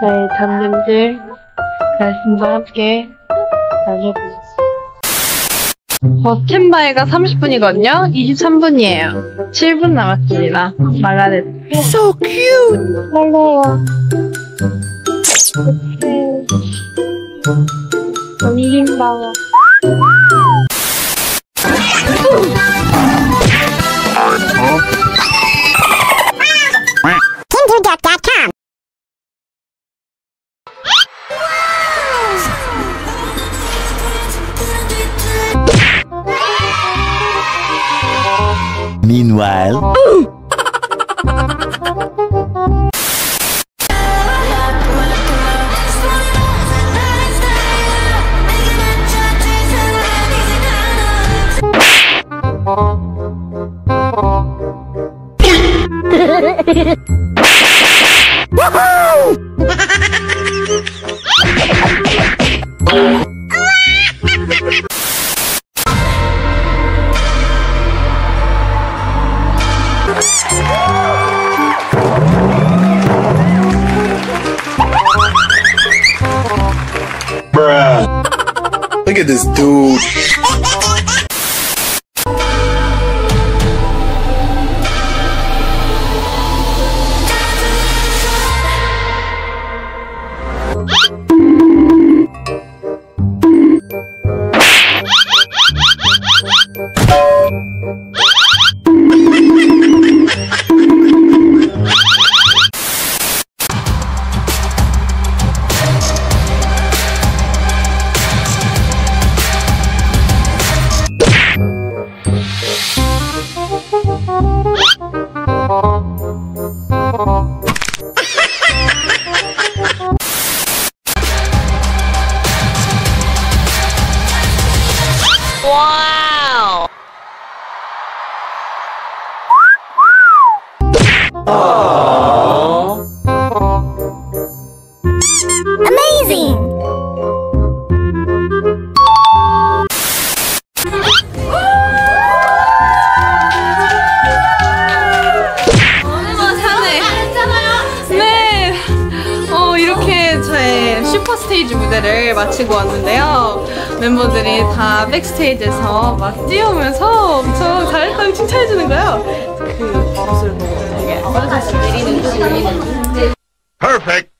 나의 잠님들 말씀과 함께 나눠보겠습니다. 버틴 바위가 30분이거든요? 23분이에요. 7분 남았습니다. 마가렛. So cute! 헬로우. 잠긴 바위. Meanwhile, Look at this dude. Wow! Aww. Amazing! 엄마 사네. 네. 이렇게 제 슈퍼스테이지 무대를 마치고 왔는데요. 멤버들이 다 백스테이지에서 막 뛰어오면서 엄청 잘했다고 칭찬해주는 거예요. 그 모습을 보고 되게 빠져서 내리는 중. Perfect.